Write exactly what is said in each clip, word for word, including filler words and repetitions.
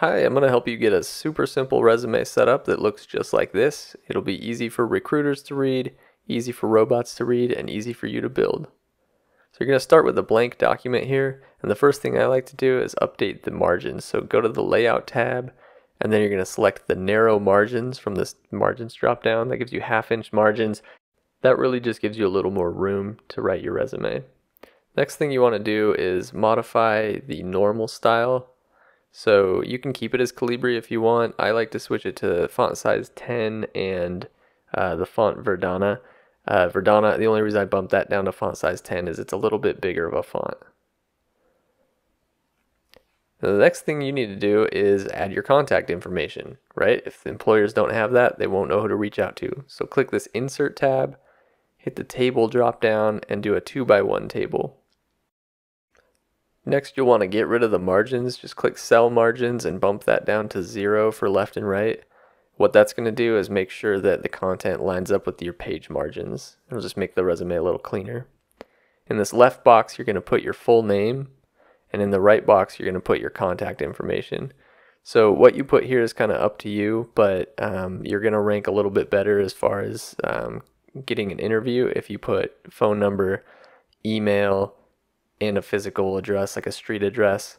Hi, I'm going to help you get a super simple resume setup that looks just like this. It'll be easy for recruiters to read, easy for robots to read, and easy for you to build. So you're going to start with a blank document here, and the first thing I like to do is update the margins. So go to the Layout tab, and then you're going to select the narrow margins from this margins dropdown. That gives you half-inch margins. That really just gives you a little more room to write your resume. Next thing you want to do is modify the normal style. So you can keep it as Calibri if you want. I like to switch it to font size ten and uh, the font Verdana. Uh, Verdana, the only reason I bumped that down to font size ten is it's a little bit bigger of a font. Now, the next thing you need to do is add your contact information, right? If the employers don't have that, they won't know who to reach out to. So click this Insert tab, hit the Table drop down, and do a two by one table. Next, you'll want to get rid of the margins. Just click Cell Margins and bump that down to zero for left and right. What that's going to do is make sure that the content lines up with your page margins. It'll just make the resume a little cleaner. In this left box, you're going to put your full name, and in the right box, you're going to put your contact information. So what you put here is kind of up to you, but um, you're going to rank a little bit better as far as um, getting an interview if you put phone number, email, and a physical address, like a street address.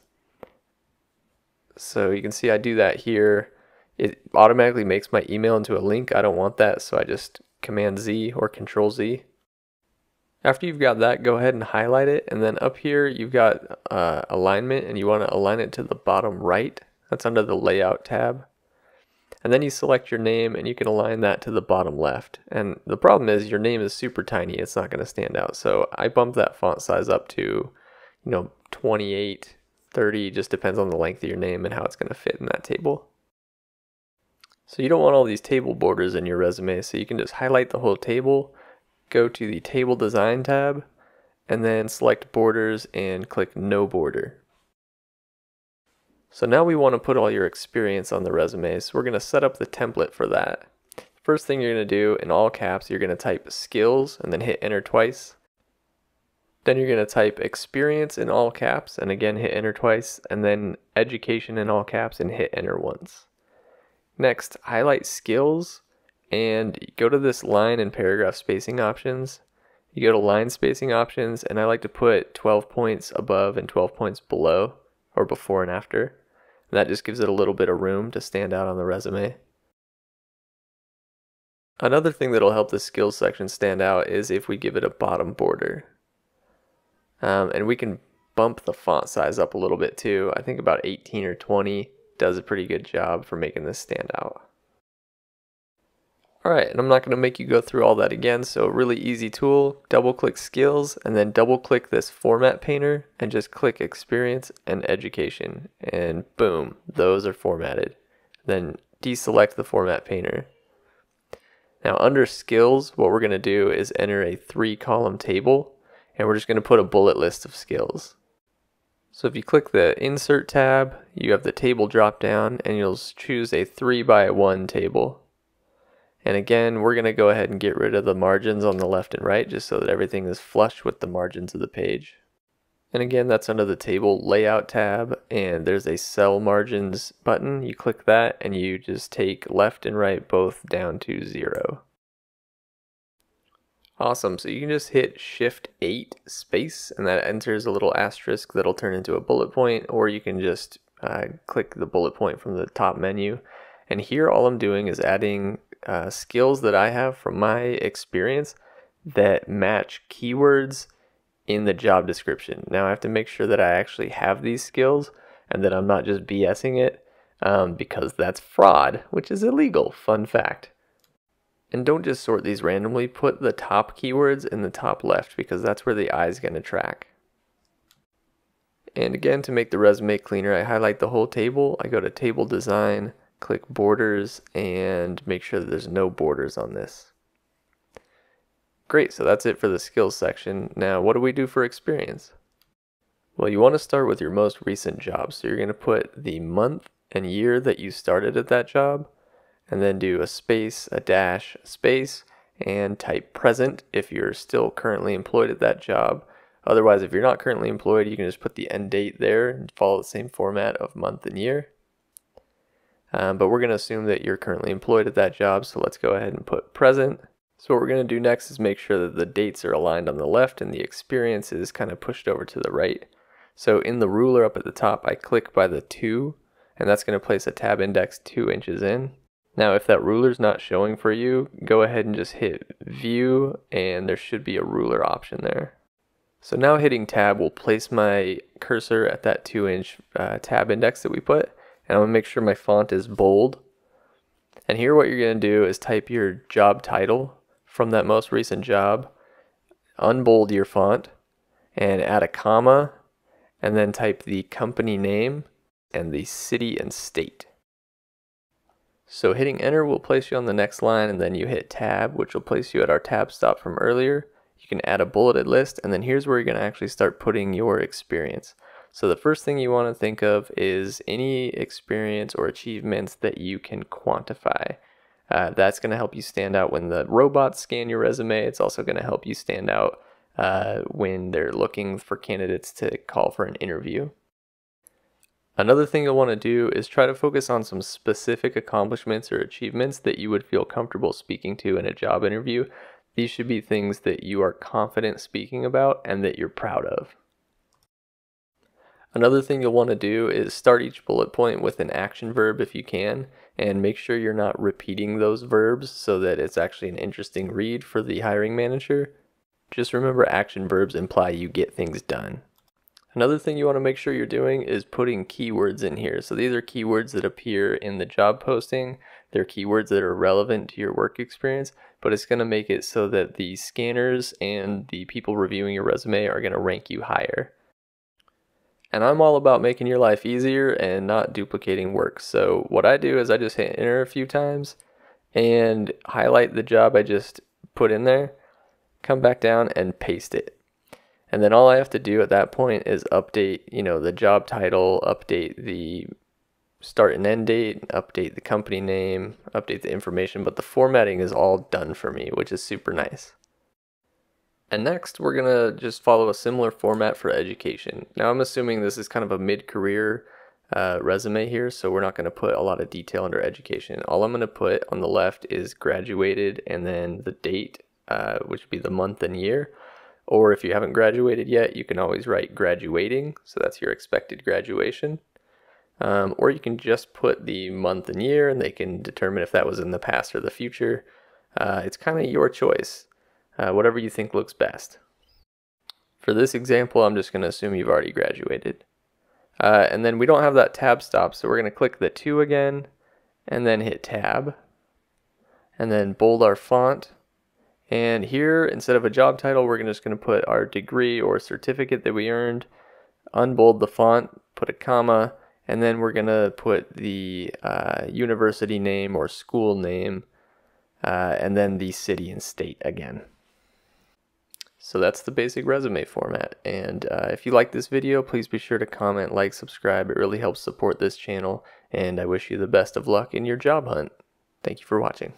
So you can see I do that here. It automatically makes my email into a link. I don't want that, so I just Command Z or Control Z. After you've got that, go ahead and highlight it, and then up here you've got uh, alignment, and you want to align it to the bottom right. That's under the Layout tab. And then you select your name, and you can align that to the bottom left. And the problem is your name is super tiny. It's not going to stand out. So I bumped that font size up to, you know, twenty-eight, thirty, just depends on the length of your name and how it's going to fit in that table. So you don't want all these table borders in your resume, so you can just highlight the whole table, go to the Table Design tab, and then select Borders and click No Border. So now we want to put all your experience on the resume, so we're going to set up the template for that. First thing you're going to do, in all caps, you're going to type skills and then hit enter twice. Then you're going to type experience in all caps and again hit enter twice, and then education in all caps and hit enter once. Next, highlight skills and go to this line and paragraph spacing options. You go to line spacing options, and I like to put twelve points above and twelve points below, or before and after. And that just gives it a little bit of room to stand out on the resume. Another thing that'll help the skills section stand out is if we give it a bottom border. Um, and we can bump the font size up a little bit too. I think about eighteen or twenty does a pretty good job for making this stand out. Alright, and I'm not going to make you go through all that again, so a really easy tool. Double click skills, and then double click this format painter, and just click experience and education, and boom, those are formatted. Then deselect the format painter. Now under skills, what we're going to do is enter a three column table, and we're just going to put a bullet list of skills. So if you click the Insert tab, you have the table drop down, and you'll choose a three by one table. And again, we're going to go ahead and get rid of the margins on the left and right just so that everything is flush with the margins of the page. And again, that's under the Table Layout tab, and there's a Cell Margins button. You click that and you just take left and right both down to zero. Awesome, so you can just hit Shift eight space, and that enters a little asterisk that'll turn into a bullet point, or you can just uh, click the bullet point from the top menu. And here all I'm doing is adding Uh, skills that I have from my experience that match keywords in the job description. Now I have to make sure that I actually have these skills and that I'm not just BSing it, um, because that's fraud, which is illegal, fun fact. And don't just sort these randomly, put the top keywords in the top left, because that's where the eye is going to track. And again, to make the resume cleaner, I highlight the whole table, I go to Table Design, click Borders, and make sure that there's no borders on this. Great, so that's it for the skills section. Now what do we do for experience? Well, you want to start with your most recent job, so you're going to put the month and year that you started at that job, and then do a space, a dash, a space, and type present if you're still currently employed at that job. Otherwise, if you're not currently employed, you can just put the end date there and follow the same format of month and year. Um, but we're going to assume that you're currently employed at that job, so let's go ahead and put present. So what we're going to do next is make sure that the dates are aligned on the left and the experience is kind of pushed over to the right. So in the ruler up at the top, I click by the two, and that's going to place a tab index two inches in. Now if that ruler's not showing for you, go ahead and just hit view, and there should be a ruler option there. So now hitting tab will place my cursor at that two inch uh, tab index that we put. And I'm gonna make sure my font is bold. And here what you're gonna do is type your job title from that most recent job, unbold your font, and add a comma, and then type the company name and the city and state. So hitting enter will place you on the next line, and then you hit tab, which will place you at our tab stop from earlier. You can add a bulleted list, and then here's where you're gonna actually start putting your experience. So the first thing you want to think of is any experience or achievements that you can quantify. Uh, that's going to help you stand out when the robots scan your resume. It's also going to help you stand out uh, when they're looking for candidates to call for an interview. Another thing you'll want to do is try to focus on some specific accomplishments or achievements that you would feel comfortable speaking to in a job interview. These should be things that you are confident speaking about and that you're proud of. Another thing you'll want to do is start each bullet point with an action verb if you can, and make sure you're not repeating those verbs so that it's actually an interesting read for the hiring manager. Just remember, action verbs imply you get things done. Another thing you want to make sure you're doing is putting keywords in here. So these are keywords that appear in the job posting. They're keywords that are relevant to your work experience, but it's going to make it so that the scanners and the people reviewing your resume are going to rank you higher. And I'm all about making your life easier and not duplicating work. So what I do is I just hit enter a few times and highlight the job I just put in there, come back down and paste it. And then all I have to do at that point is update, you know, the job title, update the start and end date, update the company name, update the information, but the formatting is all done for me, which is super nice. And next, we're going to just follow a similar format for education. Now, I'm assuming this is kind of a mid-career uh, resume here, so we're not going to put a lot of detail under education. All I'm going to put on the left is graduated and then the date, uh, which would be the month and year. Or if you haven't graduated yet, you can always write graduating, so that's your expected graduation. Um, or you can just put the month and year, and they can determine if that was in the past or the future. Uh, it's kind of your choice. Uh, whatever you think looks best. For this example, I'm just going to assume you've already graduated. Uh, and then we don't have that tab stop, so we're going to click the two again, and then hit tab, and then bold our font. And here, instead of a job title, we're just going to put our degree or certificate that we earned, unbold the font, put a comma, and then we're going to put the uh, university name or school name, uh, and then the city and state again. So that's the basic resume format, and uh, if you like this video, please be sure to comment, like, subscribe. It really helps support this channel, and I wish you the best of luck in your job hunt. Thank you for watching.